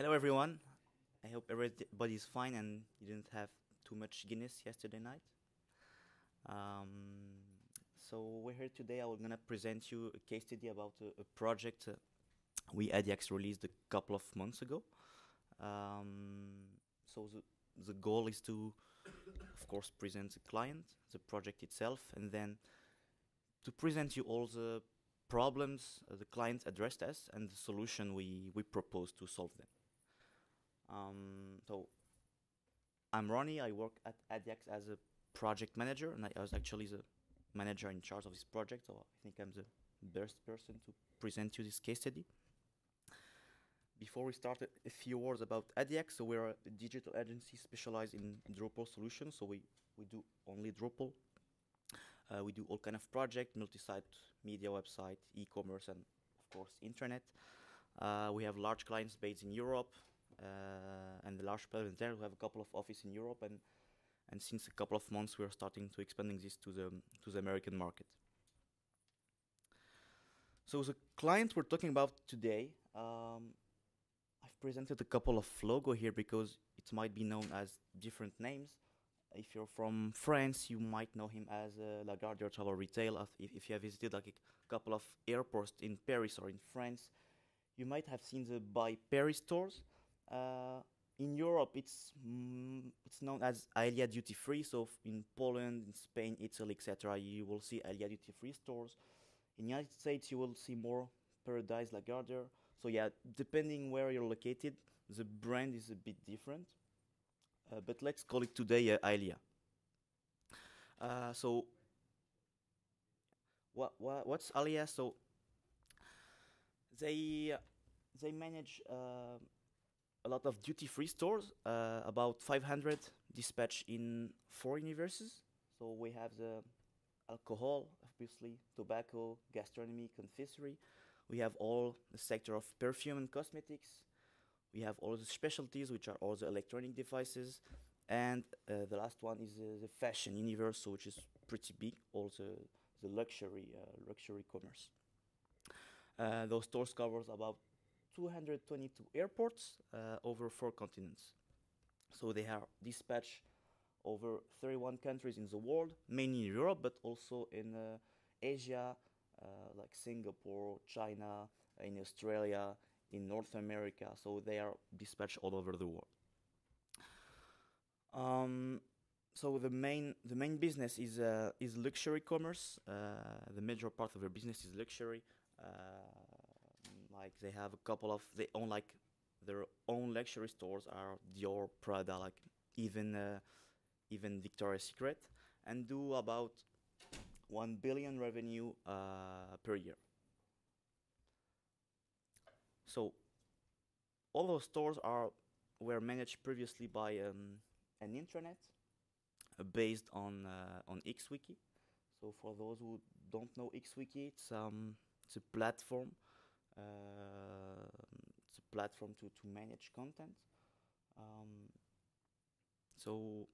Hello everyone, I hope everybody's fine and you didn't have too much Guinness yesterday night. So we're here today. I'm going to present you a case study about a project we Adyax released a couple of months ago. So the goal is to, of course, present the client, the project itself, and then to present you all the problems the client addressed us and the solution we propose to solve them. So I'm Ronnie. I work at Adyax as a project manager, and I was actually the manager in charge of this project, so I think I'm the best person to present you this case study. Before we start, a few words about Adyax. So we're a digital agency specialized in Drupal solutions, so we do only Drupal. We do all kind of projects, multi-site media website, e-commerce, and of course internet. We have large clients based in Europe, and the large players there. We have a couple of offices in Europe, and since a couple of months, we're starting to expanding this to the American market. So the client we're talking about today, I've presented a couple of logos here because it might be known as different names. If you're from France, you might know him as Lagardère Travel Retail. If you have visited like a couple of airports in Paris or in France, you might have seen the Buy Paris stores. In Europe, it's known as Aelia Duty Free. So in Poland, in Spain, Italy, etc., you will see Aelia Duty Free stores. In the United States, you will see more Paradise Lagardère. So yeah, depending where you're located, the brand is a bit different. But let's call it today Aelia. So what's Aelia? So they manage a lot of duty-free stores, about 500 dispatched in 4 universes. So we have the alcohol, obviously, tobacco, gastronomy, confisery. We have all the sector of perfume and cosmetics. We have all the specialties, which are all the electronic devices. And the last one is the fashion universe, which is pretty big, also the luxury commerce. Those stores covers about 222 airports over 4 continents. So they are dispatched over 31 countries in the world, mainly in Europe, but also in Asia, like Singapore, China, in Australia, in North America, so they are dispatched all over the world. So the main business is luxury commerce. The major part of their business is luxury. Like they have a couple of they own like their own luxury stores are Dior, Prada, like even Victoria's Secret, and do about 1 billion revenue per year. So all those stores were managed previously by an intranet based on XWiki. So for those who don't know XWiki, it's a platform. It's a platform to manage content. So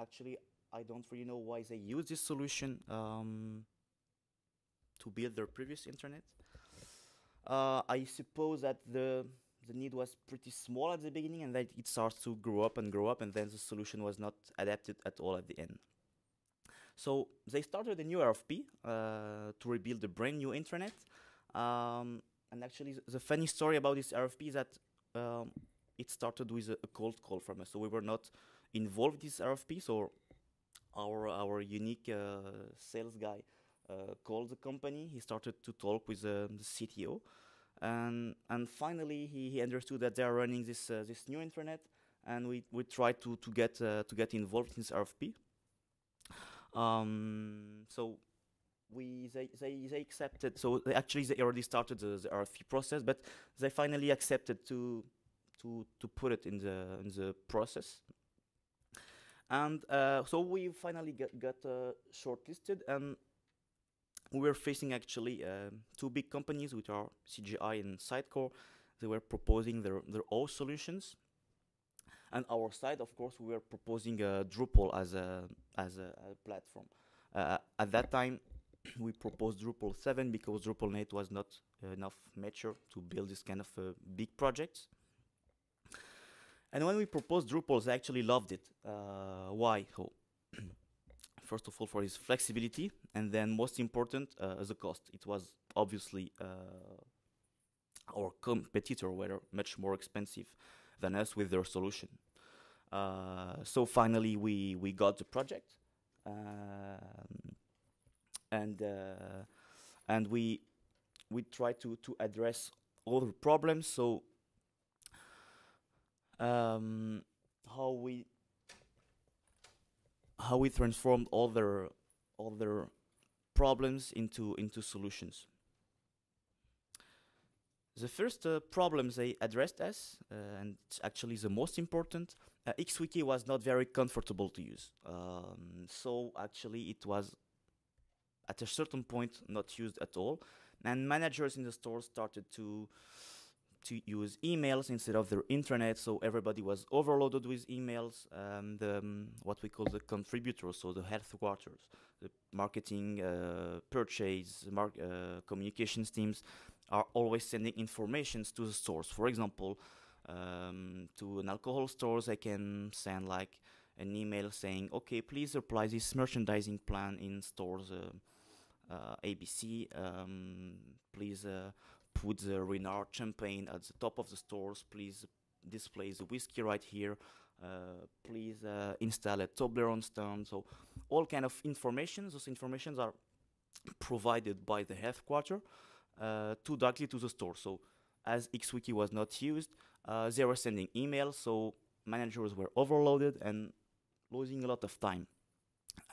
actually, I don't really know why they use this solution to build their previous intranet. I suppose that the need was pretty small at the beginning, and that it starts to grow up, and then the solution was not adapted at all at the end. So they started a new RFP to rebuild a brand new intranet. And actually, the funny story about this RFP is that it started with a cold call from us. So we were not involved in this RFP. So our unique sales guy called the company. He started to talk with the CTO, and finally he understood that they are running this new intranet, and we tried to get involved in this RFP. So they accepted. So they already started the RFP process, but they finally accepted to put it in the process. And so we finally got shortlisted, and we were facing actually 2 big companies, which are CGI and Sitecore. They were proposing their own solutions, and our side, of course, we were proposing Drupal as a platform. At that time, we proposed Drupal 7 because Drupal 8 was not enough mature to build this kind of big projects. And when we proposed Drupal, I actually loved it. Why? Oh. First of all, for its flexibility, and then most important, the cost. It was obviously our competitor were much more expensive than us with their solution. So finally, we got the project, and we tried to address all the problems. So how we transformed all their problems into solutions. The first problem they addressed us, and it's actually the most important, XWiki was not very comfortable to use. So actually it was, at a certain point, not used at all. And managers in the store started to use emails instead of their intranet, so everybody was overloaded with emails. What we call the contributors, so the headquarters, the marketing, purchase, communications teams, are always sending informations to the stores. For example, to an alcohol store, they can send like an email saying, okay, please apply this merchandising plan in stores ABC, please put the Renard champagne at the top of the stores, please display the whiskey right here, please install a Toblerone stand. So all kind of information, those informations are provided by the headquarters to directly to the store. So as XWiki was not used, they were sending emails, so managers were overloaded and losing a lot of time.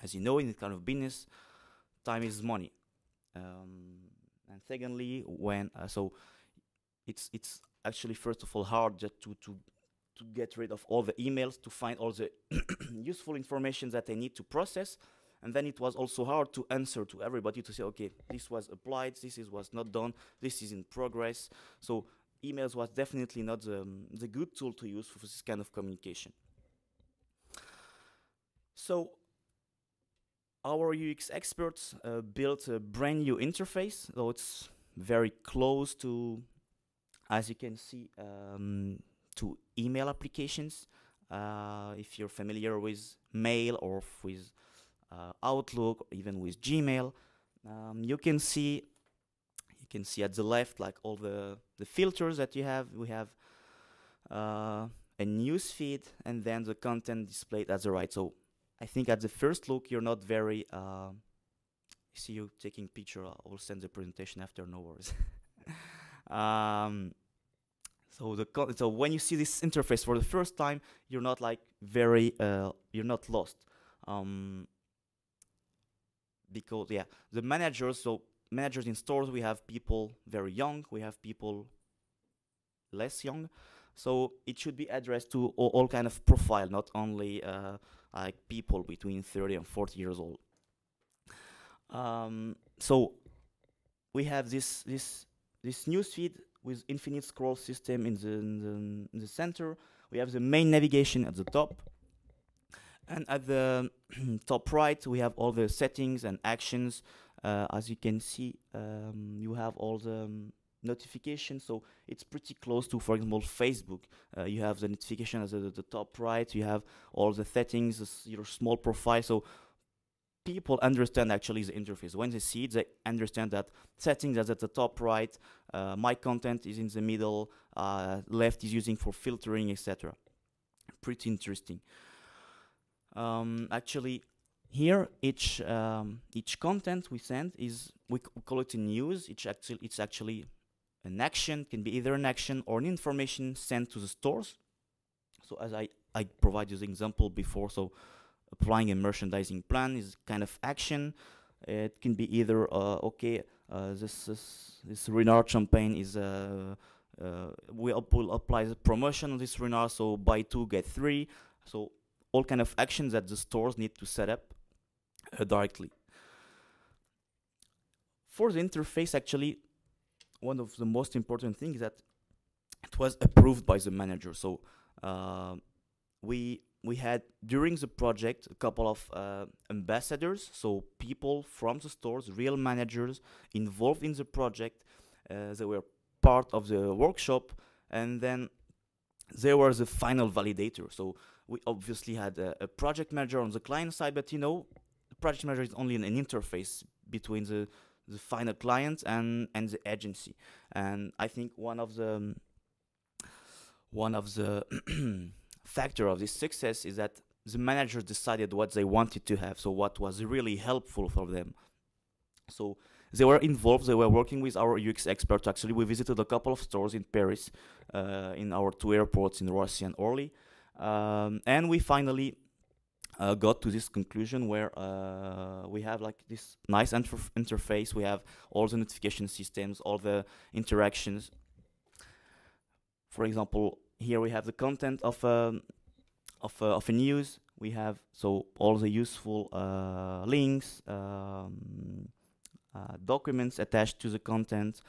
As you know, in this kind of business, time is money. And secondly, when so it's actually first of all hard just to get rid of all the emails, to find all the useful information that they need to process. And then it was also hard to answer to everybody, to say, okay, this was applied, was not done, this is in progress. So emails was definitely not the good tool to use for this kind of communication. So our UX experts built a brand new interface, though it's very close to, as you can see, to email applications. If you're familiar with mail or with Outlook, even with Gmail, you can see at the left like all the filters that you have. We have a news feed, and then the content displayed at the right. So I think at the first look you're not very. See you taking picture. I will send the presentation after, no worries. So when you see this interface for the first time, you're not like very. You're not lost. Because yeah, the managers, so managers in stores, we have people very young, we have people less young, so it should be addressed to all kind of profile, not only like people between 30 and 40 years old. So we have this newsfeed with infinite scroll system in the center. We have the main navigation at the top. And at the top right, we have all the settings and actions. As you can see, you have all the notifications. So it's pretty close to, for example, Facebook. You have the notification at the top right. You have all the settings, your small profile. So people understand actually the interface. When they see it, they understand that settings is at the top right. My content is in the middle. Left is using for filtering, etc. Pretty interesting. Actually, here each content we send is, we call it a news. It's actually an action. Can be either an action or an information sent to the stores. So as I provided the example before, so applying a merchandising plan is kind of action. It can be either okay, this Renard champagne is we'll apply the promotion on this Renard, so buy 2 get 3. So all kind of actions that the stores need to set up directly. For the interface, actually, one of the most important things that it was approved by the manager. So we had during the project a couple of ambassadors, so people from the stores, real managers involved in the project. They were part of the workshop, and then There was a final validator. So we obviously had a project manager on the client side, but you know, the project manager is only an interface between the final client and the agency. And I think one of the factor of this success is that the manager decided what they wanted to have, so what was really helpful for them. So they were involved, they were working with our UX experts. Actually, we visited a couple of stores in Paris, in our two airports, in Roissy and Orly. And we finally got to this conclusion where we have like this nice interface, we have all the notification systems, all the interactions. For example, here we have the content of a news. We have so all the useful links, documents attached to the content.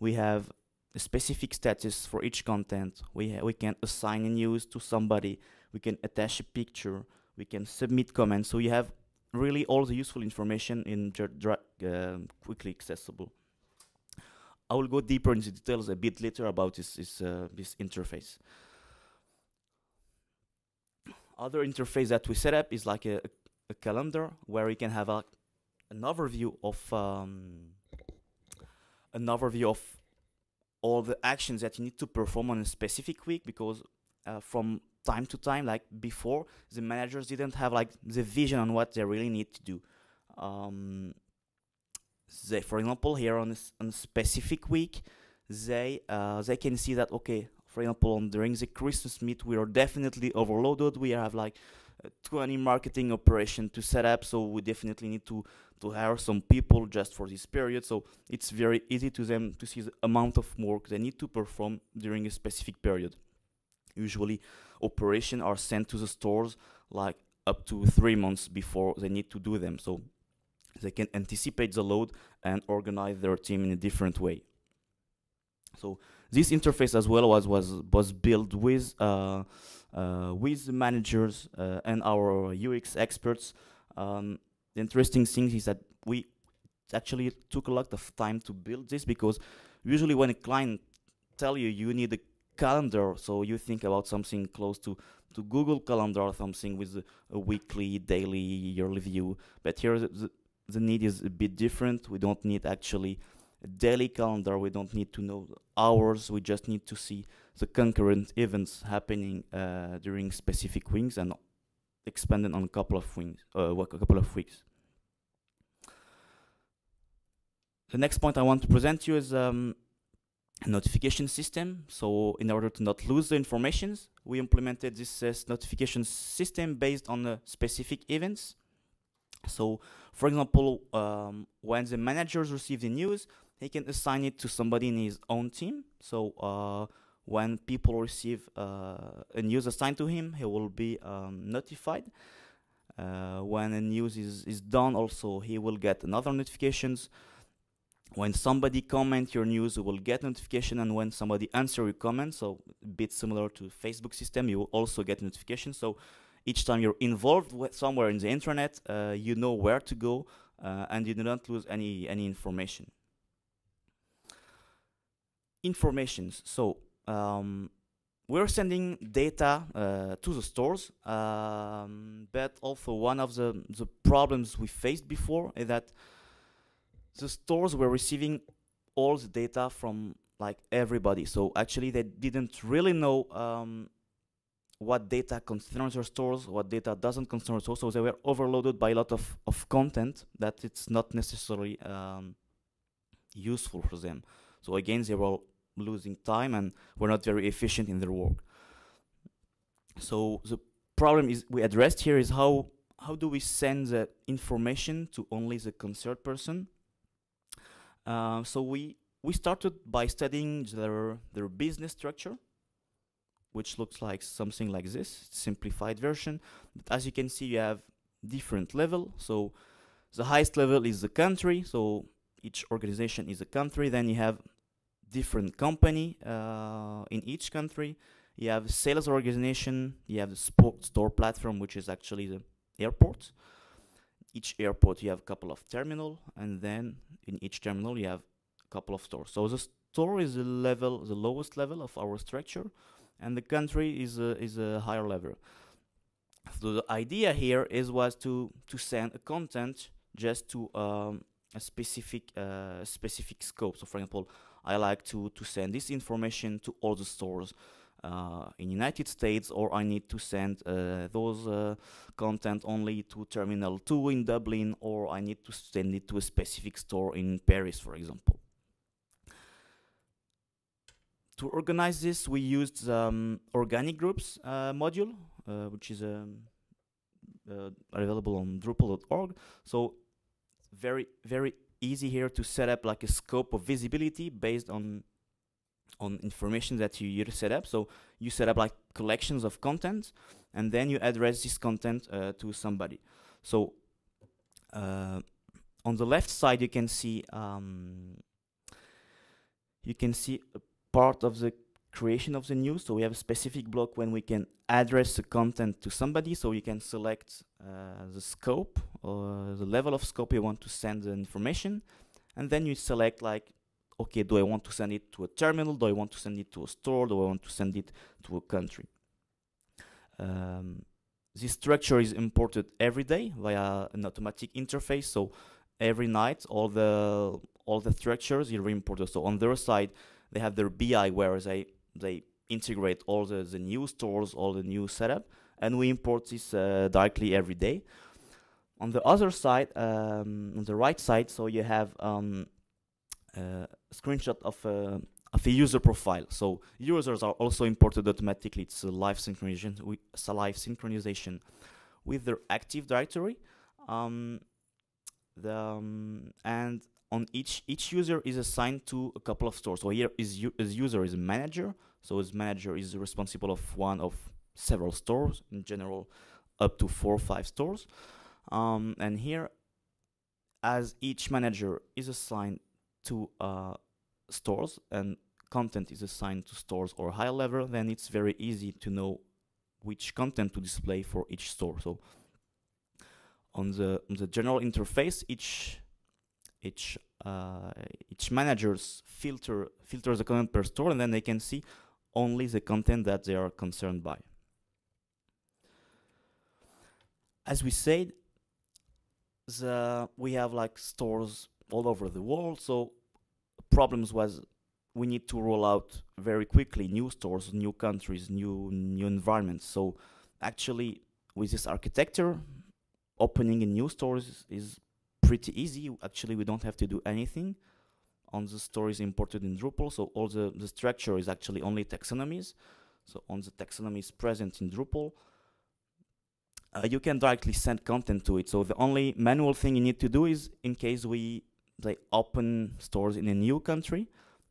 We have a specific status for each content. We can assign a news to somebody. We can attach a picture. We can submit comments. So you have really all the useful information in quickly accessible. I will go deeper into details a bit later about this interface. Other interface that we set up is like a calendar where we can have an overview of all the actions that you need to perform on a specific week, because from time to time, like before, the managers didn't have like the vision on what they really need to do. They, for example, here on a specific week, they can see that, okay, for example, during the Christmas meet, we are definitely overloaded. We have like 20 marketing operations to set up, so we definitely need to hire some people just for this period. So it's very easy to them to see the amount of work they need to perform during a specific period. Usually, operations are sent to the stores like up to 3 months before they need to do them, so they can anticipate the load and organize their team in a different way. So this interface as well was built with the managers and our UX experts. The interesting thing is that we actually took a lot of time to build this, because usually when a client tells you you need a calendar, so you think about something close to Google Calendar or something with a weekly, daily, yearly view. But here the need is a bit different. We don't need actually a daily calendar. We don't need to know the hours. We just need to see the concurrent events happening during specific weeks and expanded on a couple of weeks. The next point I want to present to you is a notification system. So in order to not lose the informations, we implemented this notification system based on specific events. So, for example, when the managers receive the news, he can assign it to somebody in his own team. So, when people receive a news assigned to him, he will be notified. When a news is done, also, he will get another notifications. When somebody comments your news, you will get notification, and when somebody answers your comment, so a bit similar to Facebook system, you will also get notification. So each time you're involved somewhere in the internet, you know where to go, and you do not lose any information. Informations. So we're sending data to the stores, but also one of the problems we faced before is that the stores were receiving all the data from like everybody. So actually, they didn't really know what data concerns your stores, what data doesn't concern your stores. So they were overloaded by a lot of content that it's not necessarily useful for them. So again, they were losing time and were not very efficient in their work. So the problem is we addressed here is how do we send the information to only the concerned person? So we started by studying their business structure, which looks like something like this, simplified version. But as you can see, you have different levels. So the highest level is the country, so each organization is a country. Then you have different company in each country. You have sales organization, you have the store platform, which is actually the airport. Each airport you have a couple of terminals, and then in each terminal you have a couple of stores. So the store is the lowest level of our structure. and the country is a higher level. So the idea here was to send a content just to a specific specific scope. So for example, I like to send this information to all the stores in United States, or I need to send those content only to Terminal 2 in Dublin, or I need to send it to a specific store in Paris, for example. To organize this, we used Organic Groups module, which is available on Drupal.org. So very easy here to set up like a scope of visibility based on information that you set up. So you set up like collections of content, and then you address this content to somebody. So on the left side, you can see a part of the creation of the news. So we have a specific block when we can address the content to somebody. So you can select the scope or the level of scope you want to send the information, and then you select like, okay, do I want to send it to a terminal? Do I want to send it to a store? Do I want to send it to a country? This structure is imported every day via an automatic interface. So every night, all the structures are imported. So on their side, they have their BI, where they integrate all the new stores, all the new setup, and we import this directly every day. On the other side, on the right side, so you have screenshot of a user profile. So users are also imported automatically. It's a live synchronization with their Active Directory, and on each user is assigned to a couple of stores. So here is user is a manager. So his manager is responsible of one of several stores, in general up to 4 or 5 stores. And here, as each manager is assigned to stores and content is assigned to stores or high level, then it's very easy to know which content to display for each store. So on the general interface, each manager's filters the content per store, and then they can see only the content that they are concerned by. As we said, we have like stores all over the world. So problems was we need to roll out very quickly new stores, new countries, new environments. So actually, with this architecture, opening a new store is pretty easy. Actually, we don't have to do anything. On the store is imported in Drupal, so all the structure is actually only taxonomies. So on the taxonomies present in Drupal, you can directly send content to it. So the only manual thing you need to do is, in case they open stores in a new country,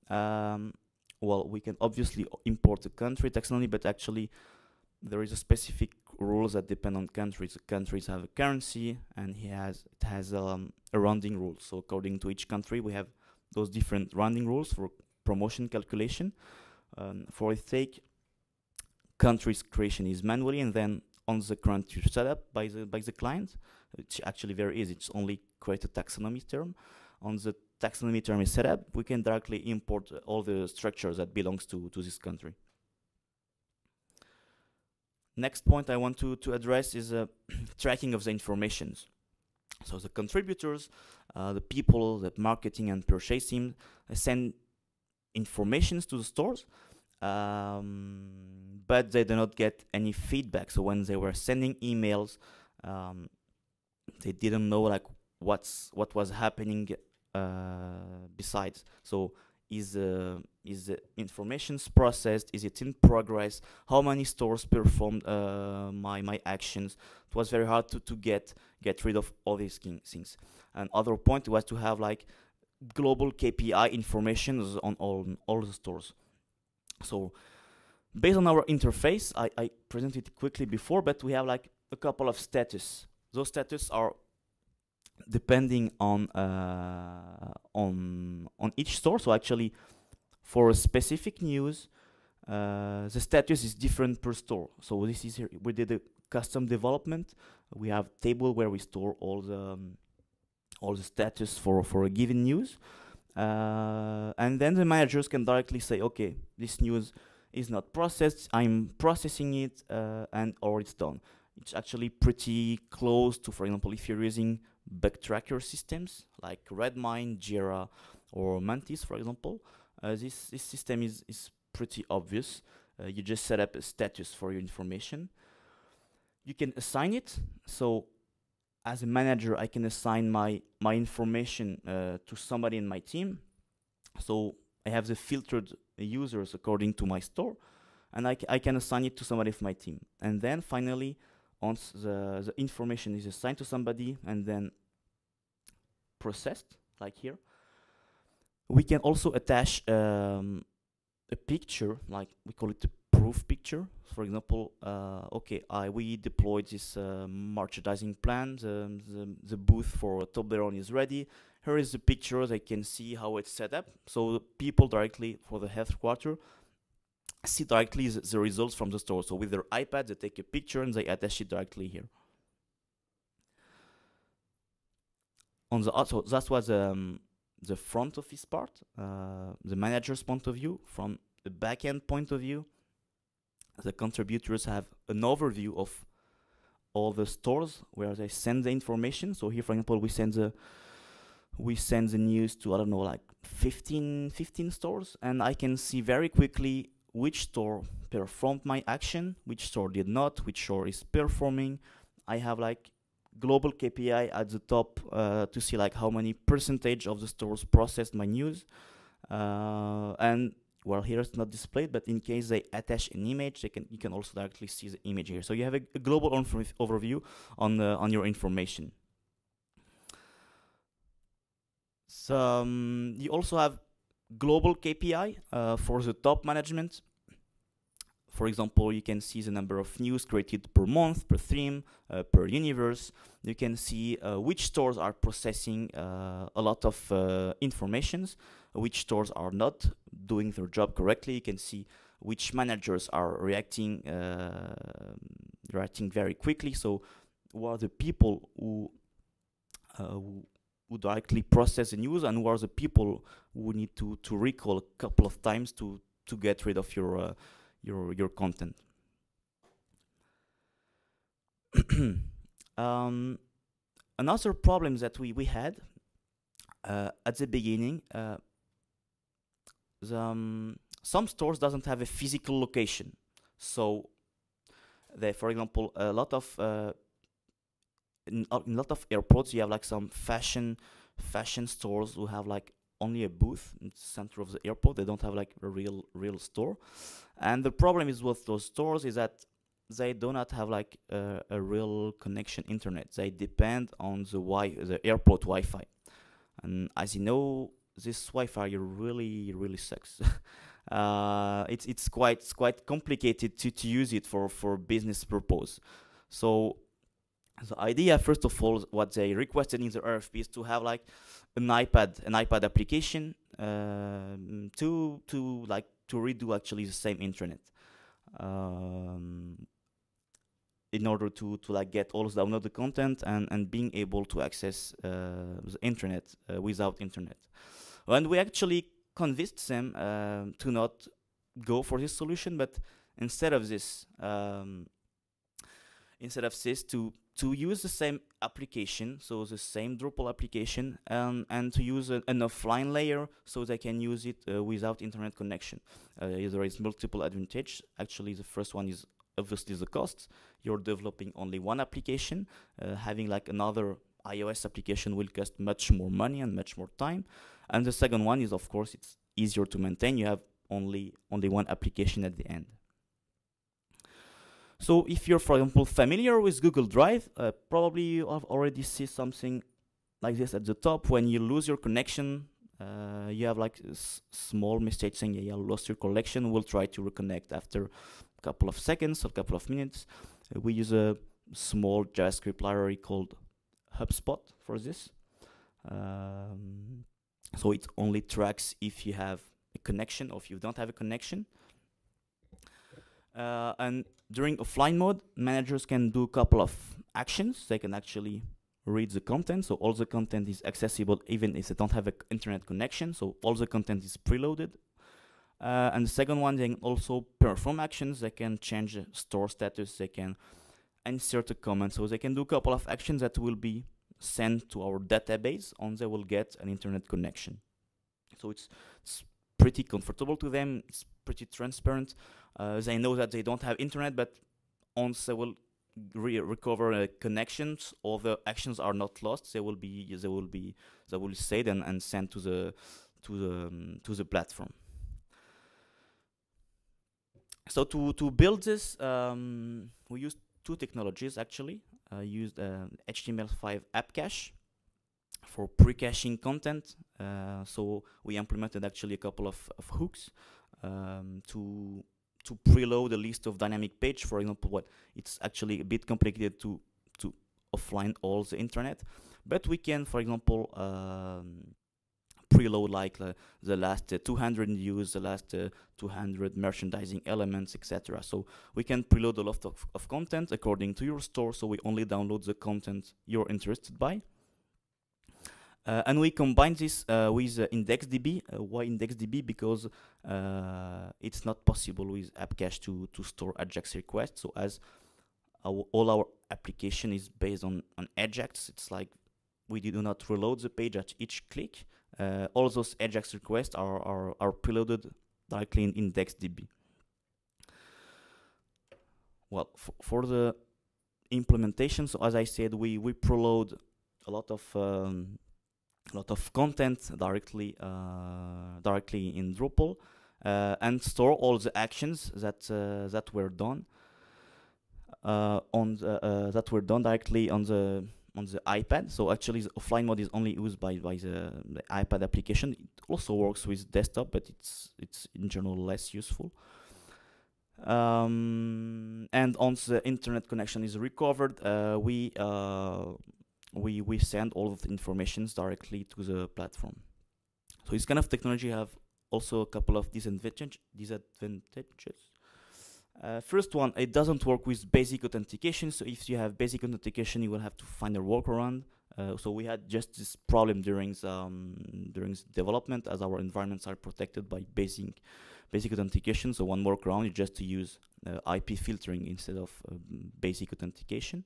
well, we can obviously import the country taxonomy, but actually there is a specific rules that depend on countries. The countries have a currency, and it has a rounding rule. So according to each country, we have those different rounding rules for promotion calculation. For its sake, countries creation is manually, and then on the current setup by the client, it's actually very easy. It's only create a taxonomy term. On the taxonomy term is set up, we can directly import all the structures that belongs to this country. Next point I want to address is tracking of the informations. So the contributors, the people that marketing and purchasing send informations to the stores, but they do not get any feedback. So when they were sending emails, they didn't know like what was happening besides. So is the information processed? Is it in progress? How many stores performed my actions? It was very hard to get rid of all these things. Another point was to have like global KPI information on all the stores. So based on our interface, I presented it quickly before, but we have like a couple of status. Those status are depending on each store. So actually, for a specific news, the status is different per store. So this is here. We did a custom development. We have a table where we store all the status for a given news. And then the managers can directly say, okay, this news is not processed, I'm processing it or it's done. It's actually pretty close to, for example, if you're using backtracker systems like Redmine, Jira, or Mantis, for example. This system is pretty obvious. You just set up a status for your information. You can assign it. So as a manager, I can assign my information to somebody in my team. So I have the filtered users according to my store, and I can assign it to somebody from my team. And then finally, once the information is assigned to somebody and then processed, like here, we can also attach a picture, like we call it the proof picture. For example, okay, we deployed this merchandising plan, the booth for Toblerone is ready. Here is the picture, they can see how it's set up. So the people directly for the headquarters see directly the results from the store. So with their iPad, they take a picture and they attach it directly here. On the also, that was the front office part, the manager's point of view. From the back end point of view, the contributors have an overview of all the stores where they send the information. So here, for example, we send the news to, I don't know, like 15 stores, and I can see very quickly which store performed my action, which store did not, which store is performing. I have like global KPI at the top to see like how many percentage of the stores processed my news. And well, here it's not displayed, but in case they attach an image, you can also directly see the image here. So you have a global overview on your information. So you also have global KPI for the top management. For example, you can see the number of news created per month, per theme, per universe. You can see which stores are processing a lot of informations, which stores are not doing their job correctly. You can see which managers are reacting very quickly. So who are the people who directly process the news, and who are the people who need to recall a couple of times to get rid of your content. Another problem that we had at the beginning, some stores doesn't have a physical location. So they, for example, in a lot of airports, you have like some fashion stores who have like only a booth in the center of the airport. They don't have like a real store. And the problem is with those stores is that they do not have like a real connection internet. They depend on the airport Wi-Fi. And as you know, this Wi-Fi really sucks. It's quite complicated to use it for business purpose. So the idea, first of all, what they requested in the RFP is to have like an iPad application to redo actually the same intranet in order to like get all the download the content and being able to access the intranet without internet. And we actually convinced them to not go for this solution, but instead of this, to use the same application, so the same Drupal application, and to use an offline layer so they can use it without internet connection. There is multiple advantages. Actually, the first one is obviously the cost. You're developing only one application. Having like another iOS application will cost much more money and much more time. And the second one is, of course, it's easier to maintain. You have only one application at the end. So if you're, for example, familiar with Google Drive, probably you have already seen something like this at the top. When you lose your connection, you have like a small mistake saying, yeah, you lost your connection. We'll try to reconnect after a couple of seconds or a couple of minutes. We use a small JavaScript library called HubSpot for this. So it only tracks if you have a connection or if you don't have a connection. And during offline mode, managers can do a couple of actions. They can actually read the content. So all the content is accessible even if they don't have an internet connection. So all the content is preloaded. And the second one, they can also perform actions. They can change the store status, they can insert a comment. So they can do a couple of actions that will be sent to our database and they will get an internet connection. So it's pretty comfortable to them, it's pretty transparent. They know that they don't have internet, but once they will recover connections, all the actions are not lost. They will be saved and sent to the platform. So to build this, we used two technologies actually. I used HTML5 app cache for pre-caching content. So we implemented actually a couple of hooks to preload a list of dynamic page. For example, what it's actually a bit complicated to offline all the internet, but we can, for example, preload like the last 200 news, the last 200 merchandising elements, etc. So we can preload a lot of content according to your store, so we only download the content you're interested by. And we combine this with IndexedDB. Why IndexedDB? Because it's not possible with AppCache to store Adyax requests. So as all our application is based on Adyax, it's like we do not reload the page at each click. All those Adyax requests are preloaded directly in IndexedDB. Well, for the implementation, so as I said, we preload a lot of content directly in Drupal and store all the actions that were done directly on the iPad. So actually the offline mode is only used by the iPad application. It also works with desktop, but it's in general less useful. And once the internet connection is recovered, we send all of the information directly to the platform. So this kind of technology have also a couple of disadvantages. First one, it doesn't work with basic authentication. So if you have basic authentication, you will have to find a workaround. So we had just this problem during the development, as our environments are protected by basic authentication. So one workaround is just to use IP filtering instead of basic authentication.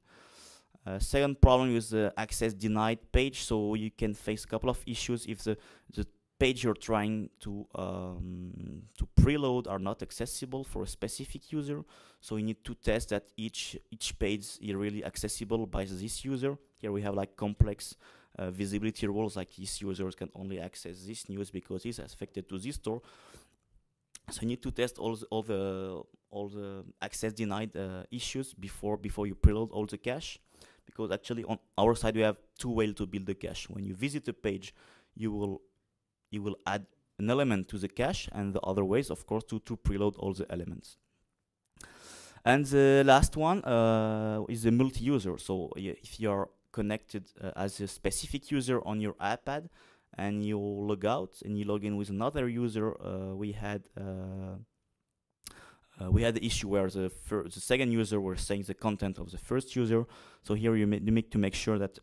Second problem is the access denied page. So you can face a couple of issues if the page you're trying to preload are not accessible for a specific user. So you need to test that each page is really accessible by this user. Here we have like complex visibility rules, like these users can only access this news because it's affected to this store. So you need to test all the access denied issues before you preload all the cache, because actually on our side we have two ways to build the cache. When you visit the page, you will add an element to the cache, and the other ways, of course, to preload all the elements. And the last one is the multi-user. So if you are connected as a specific user on your iPad and you log out and you log in with another user, we had the issue where the second user was saying the content of the first user. So here you need to make sure that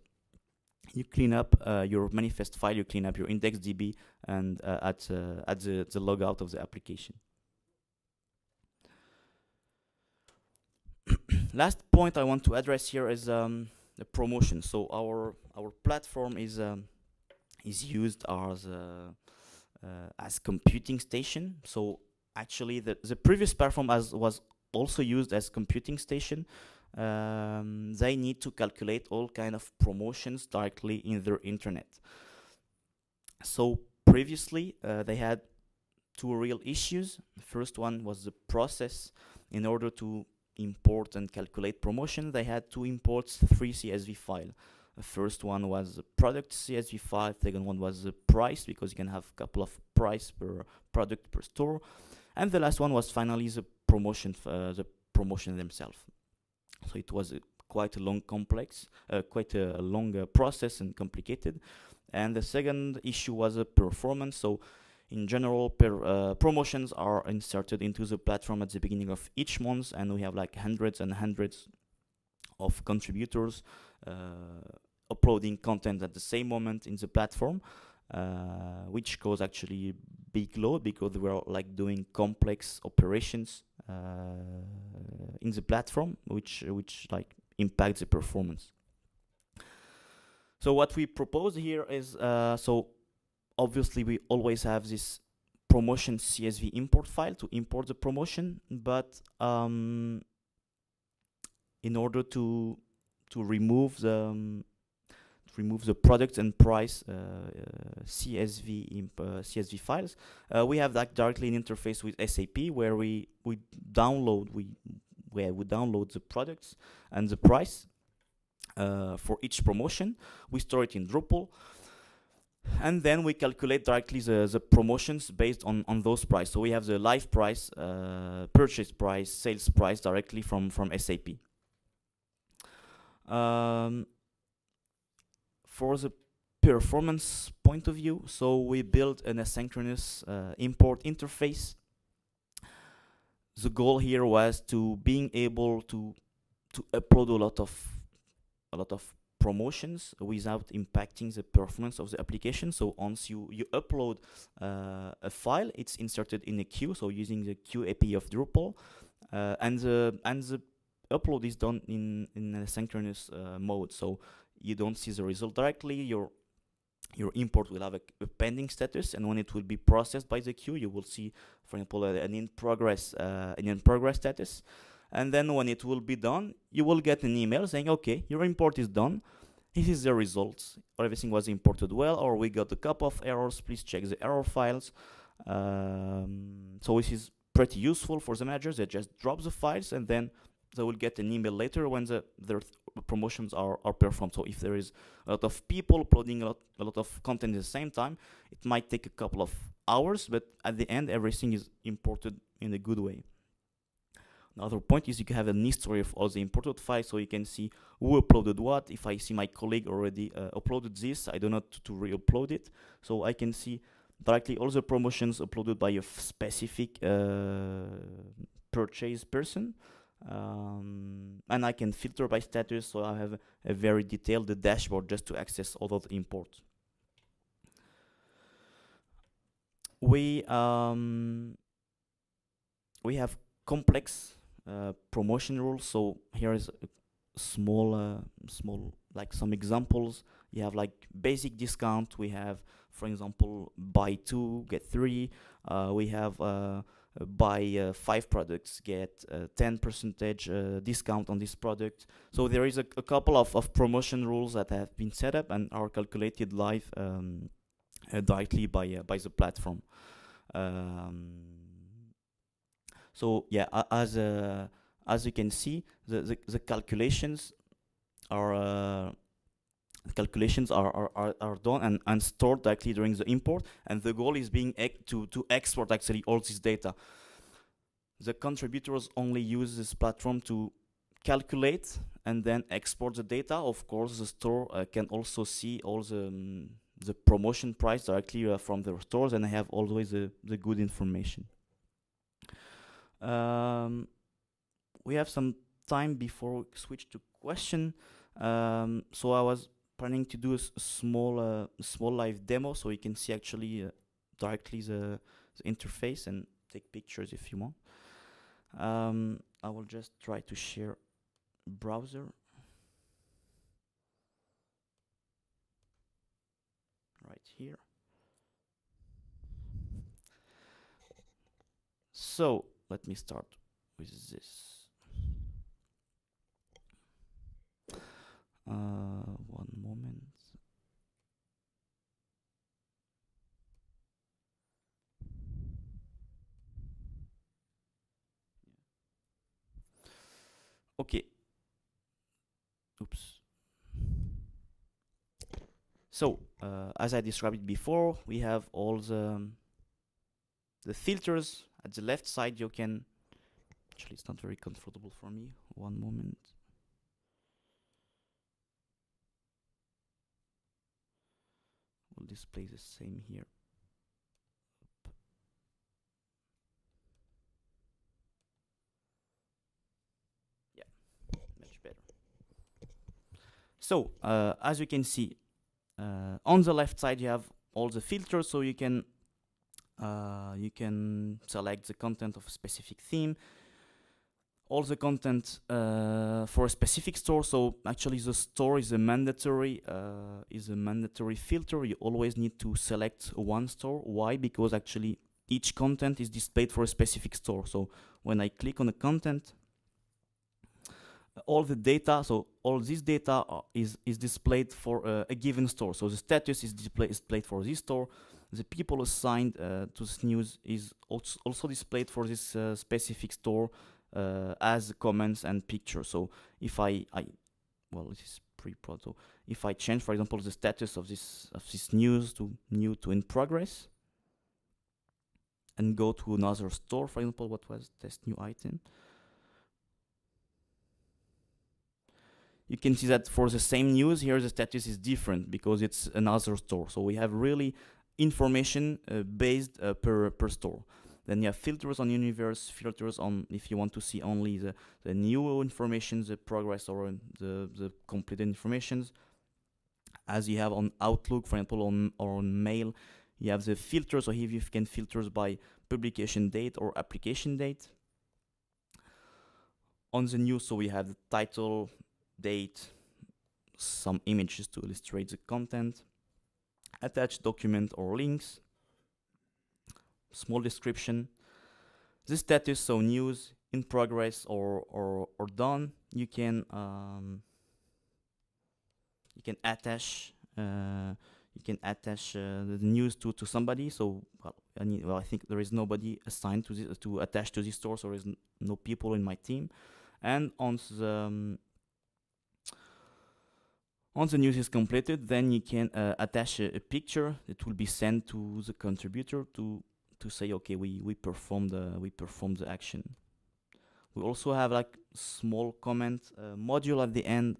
you clean up your manifest file, you clean up your IndexedDB, and at the logout of the application. Last point I want to address here is the promotion. So our platform is used as computing station. So actually the previous platform was also used as computing station. They need to calculate all kind of promotions directly in their internet. So previously they had two real issues. The first one was the process. In order to import and calculate promotion, they had to import three CSV files. The first one was the product CSV file, the second one was the price, because you can have a couple of price per product per store, and the last one was finally the promotion themselves. So it was quite a long process and complicated. And the second issue was a performance. So in general, promotions are inserted into the platform at the beginning of each month, and we have like hundreds and hundreds of contributors uploading content at the same moment in the platform, which cause actually big load because they were like doing complex operations in the platform, which like impacts the performance. So what we propose here is so obviously we always have this promotion CSV import file to import the promotion, but in order to remove the product and price CSV files, we have that directly an interface with SAP where we download the products and the price for each promotion. We store it in Drupal, and then we calculate directly the promotions based on those prices. So we have the live price, purchase price, sales price directly from SAP. For the performance point of view, so we built an asynchronous import interface. The goal here was to being able to upload a lot of promotions without impacting the performance of the application. So once you upload a file, it's inserted in a queue. So using the queue API of Drupal, and the upload is done in a synchronous mode. So you don't see the result directly. Your import will have a pending status, and when it will be processed by the queue, you will see, for example, an in progress status. And then when it will be done, you will get an email saying, okay, your import is done. This is the results. Everything was imported well, or we got a couple of errors. Please check the error files. So this is pretty useful for the managers. They just drop the files, and then they will get an email later when their promotions are performed. So if there is a lot of people uploading a lot of content at the same time, it might take a couple of hours, but at the end, everything is imported in a good way. Another point is you can have an history of all the imported files, so you can see who uploaded what. If I see my colleague already uploaded this, I do not to re-upload it. So I can see directly all the promotions uploaded by a specific purchase person. And I can filter by status, so I have a very detailed dashboard just to access all of the imports. We have complex promotion rules. So here is a small like some examples. You have like basic discount. We have, for example, buy 2 get 3. We have buy 5 products, get 10% discount on this product. So there is a couple of promotion rules that have been set up and are calculated live directly by the platform. So yeah, as you can see, the calculations are done and stored directly during the import, and the goal is being to export actually all this data. The contributors only use this platform to calculate and then export the data. Of course, the store can also see all the promotion price directly from their stores, and they have always the good information. We have some time before we switch to question. So I was planning to do a small live demo, so you can see actually directly the interface and take pictures if you want. I will just try to share browser. Right here. So let me start with this. One moment. Okay. Oops. So, as I described it before, we have all the filters at the left side. You can, actually it's not very comfortable for me. One moment. Display the same here. Yeah, much better. So as you can see, on the left side you have all the filters, so you can You can select the content of a specific theme, all the content for a specific store. So actually the store is a mandatory filter. You always need to select one store. Why? Because actually each content is displayed for a specific store. So when I click on the content, all the data, so all this data is displayed for a given store. So the status is displayed for this store. The people assigned to this news is also displayed for this specific store as comments and pictures. So if I well, this is pre-prod. So if I change, for example, the status of this news to new to in progress, and go to another store, for example, what was test new item. You can see that for the same news, here the status is different because it's another store. So we have really information based per store. Then you have filters on universe, filters on if you want to see only the new information, the progress, or the completed informations. As you have on Outlook, for example, or on mail, you have the filters. So here you can filter by publication date or application date. On the news, so we have the title, date, some images to illustrate the content, attached document or links, small description, the status, so news, in progress, or done. You can attach the news to somebody. So I think there is nobody assigned to this, to attach to this store, so there is no people in my team. And once the news is completed, then you can attach a picture that will be sent to the contributor to say, okay, we performed the action. We also have like small comment module at the end,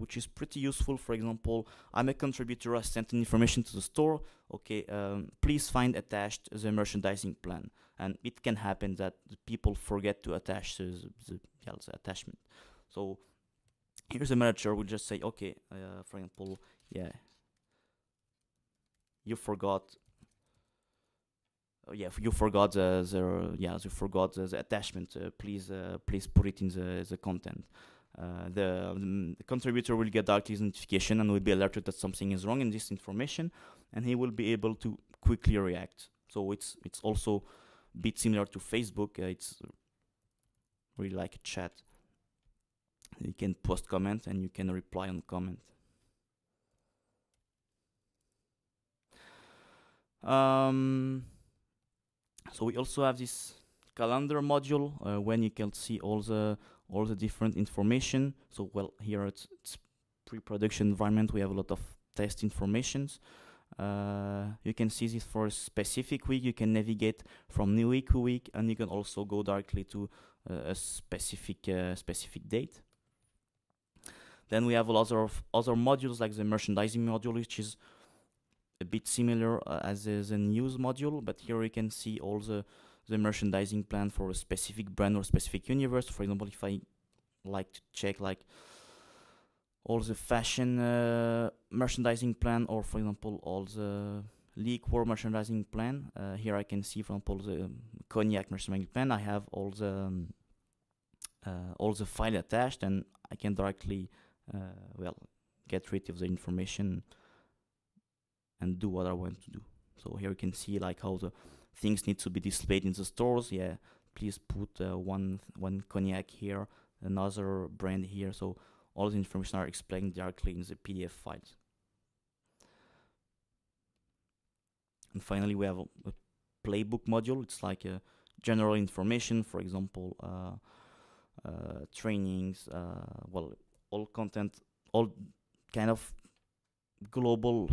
which is pretty useful. For example, I'm a contributor. I sent information to the store. Okay, please find attached the merchandising plan. And it can happen that the people forget to attach the attachment. So here's a manager will just say, okay, for example, yeah, you forgot. Oh, yeah, you forgot the attachment. Please put it in the content. The contributor will get directly his notification and will be alerted that something is wrong in this information, and he will be able to quickly react. So it's also a bit similar to Facebook. It's really like a chat. You can post comment and you can reply on comment. So we also have this calendar module when you can see all the different information. So well, here it's pre-production environment. We have a lot of test informations. You can see this for a specific week. You can navigate from new week to week, and you can also go directly to a specific date. Then we have a lot of other modules like the merchandising module, which is a bit similar as the news module, but here you can see all the merchandising plan for a specific brand or specific universe. For example, if I like to check like all the fashion merchandising plan, or for example, all the liquor merchandising plan, here I can see, for example, the cognac merchandising plan. I have all the file attached, and I can directly get rid of the information and do what I want to do. So here you can see like how the things need to be displayed in the stores. Yeah, please put one cognac here, another brand here. So all the information are explained directly in the PDF files. And finally, we have a playbook module. It's like a general information, for example, trainings, all content, all kind of global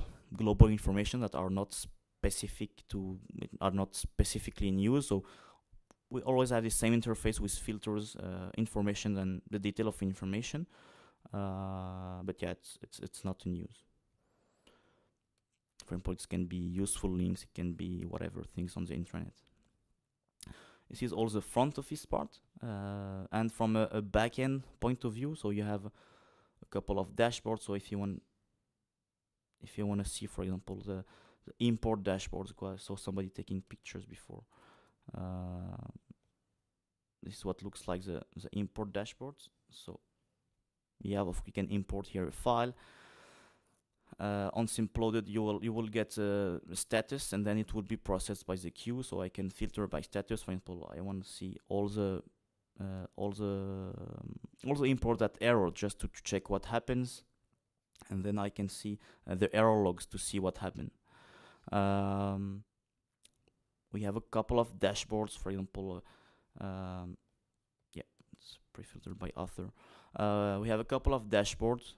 information that are not specific to, are not specifically in use. So we always have the same interface with filters, information, and the detail of information. But yeah, it's not in use. For example, it can be useful links, it can be whatever things on the intranet. This is all the front office part, and from a back-end point of view, so you have a couple of dashboards. So if you want to see, for example, import dashboards. I saw somebody taking pictures before. This is what looks like the import dashboards. So yeah, we can import here a file. Once imploded, you will get a status, and then it will be processed by the queue. So I can filter by status. For example, I want to see all the import that error just to check what happens, and then I can see the error logs to see what happened. We have a couple of dashboards. For example, yeah, it's pre-filtered by author. We have a couple of dashboards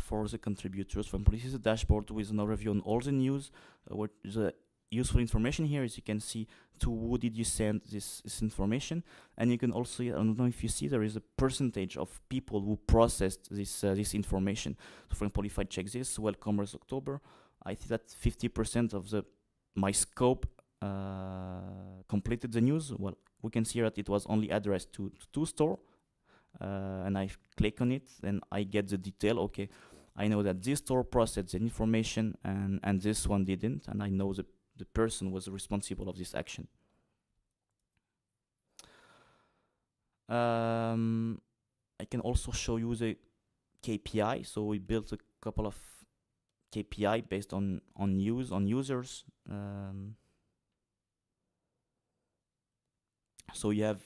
for the contributors. For example, this is a dashboard with an overview on all the news. What the useful information here is, you can see to who did you send this information, and you can also, I don't know if you see, there is a percentage of people who processed this information. So for example, if I check this, Welcomers October, I see that 50% of my scope completed the news. Well, we can see that it was only addressed to store, and I click on it, and I get the detail. Okay, I know that this store processed the information, and this one didn't, and I know the person was responsible of this action. I can also show you the KPI. So we built a couple of KPI based on users. So you have,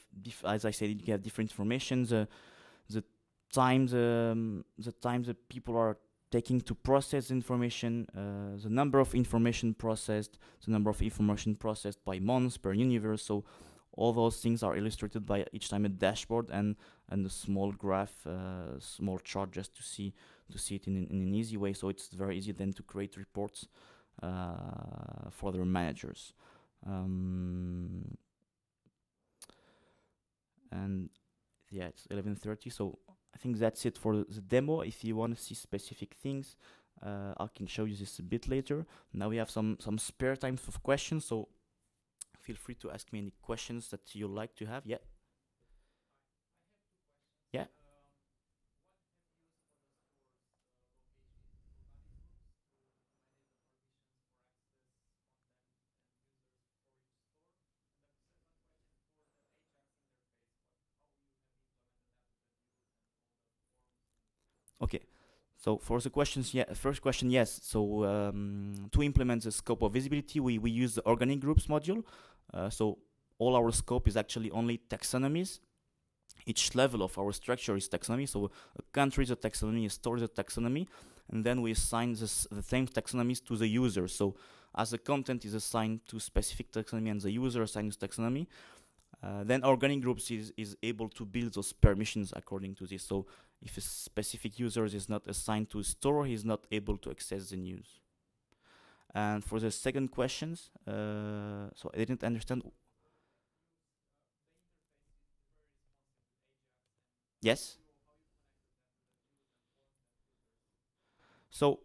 as I said, you have different information. The time that people are taking to process information, the number of information processed, the number of information processed by months, per universe. So all those things are illustrated by each time a dashboard and a small graph, small chart, just to see it in an easy way. So it's very easy then to create reports for their managers. And yeah, it's 11:30. So I think that's it for the demo. If you want to see specific things, I can show you this a bit later. Now we have some spare time for questions, so feel free to ask me any questions that you like to have. Yeah. Yeah. Okay, so for the questions, yeah, first question, yes. So to implement the scope of visibility, we use the Organic Groups module. So all our scope is actually only taxonomies. Each level of our structure is taxonomy. So a country is a taxonomy, a store is a taxonomy, and then we assign the same taxonomies to the user. So as the content is assigned to specific taxonomy and the user assigns taxonomy, then Organic Groups is able to build those permissions according to this. So if a specific user is not assigned to a store, he's not able to access the news. And for the second questions, so I didn't understand. Yes? So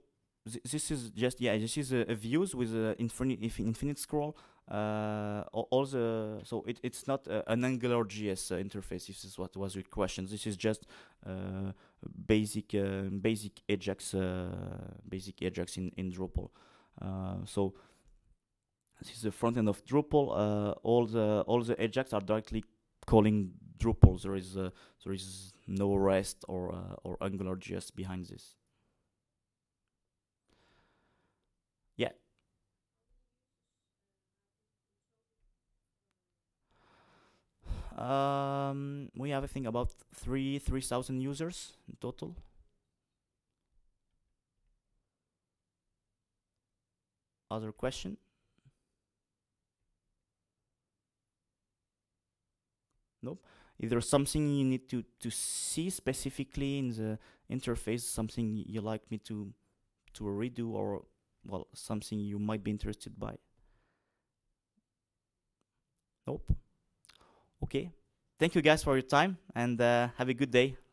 this is just, yeah, this is a views with infinite scroll. So it's not an Angular JS interface. This is what was your question. This is just basic Adyax in Drupal. So this is the front end of Drupal. All the Adyax are directly calling Drupal. There is no REST or Angular JS behind this. Yeah. We have, I think, about 3,000 users in total. Other question? Nope. Is there something you need to see specifically in the interface? Something you like me to redo, or well, something you might be interested by? Nope. Okay, thank you guys for your time, and have a good day.